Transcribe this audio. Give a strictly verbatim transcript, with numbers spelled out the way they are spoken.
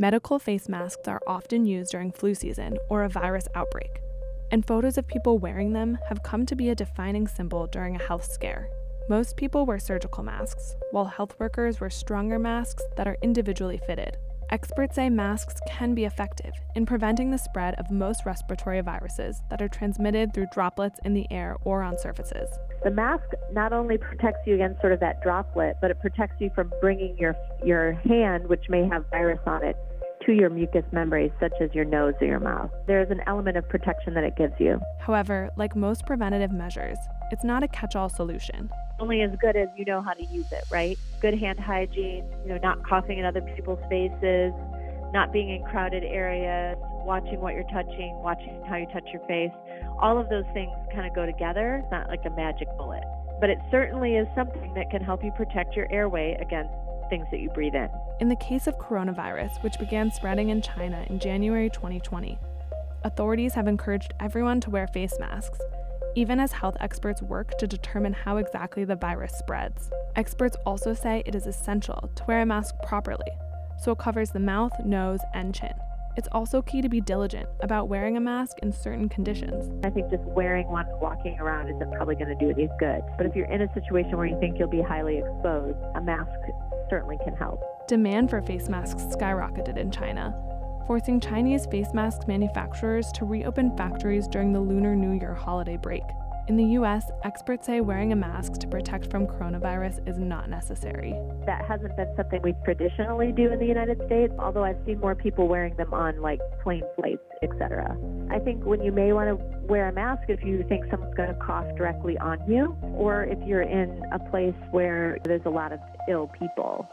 Medical face masks are often used during flu season or a virus outbreak, and photos of people wearing them have come to be a defining symbol during a health scare. Most people wear surgical masks, while health workers wear stronger masks that are individually fitted. Experts say masks can be effective in preventing the spread of most respiratory viruses that are transmitted through droplets in the air or on surfaces. The mask not only protects you against sort of that droplet, but it protects you from bringing your, your hand, which may have virus on it, to your mucous membranes, such as your nose or your mouth. There is an element of protection that it gives you. However, like most preventative measures, it's not a catch-all solution. Only as good as you know how to use it, right? Good hand hygiene, you know, not coughing in other people's faces, not being in crowded areas, watching what you're touching, watching how you touch your face. All of those things kind of go together. It's not like a magic bullet, but it certainly is something that can help you protect your airway against things that you breathe in. In the case of coronavirus, which began spreading in China in January twenty twenty, authorities have encouraged everyone to wear face masks, even as health experts work to determine how exactly the virus spreads. Experts also say it is essential to wear a mask properly, so it covers the mouth, nose, and chin. It's also key to be diligent about wearing a mask in certain conditions. I think just wearing one walking around isn't probably going to do any good. But if you're in a situation where you think you'll be highly exposed, a mask certainly can help. Demand for face masks skyrocketed in China, forcing Chinese face mask manufacturers to reopen factories during the Lunar New Year holiday break. In the U S, experts say wearing a mask to protect from coronavirus is not necessary. That hasn't been something we traditionally do in the United States, although I've seen more people wearing them on like plane flights, et cetera. I think when you may want to wear a mask if you think someone's going to cough directly on you, or if you're in a place where there's a lot of ill people.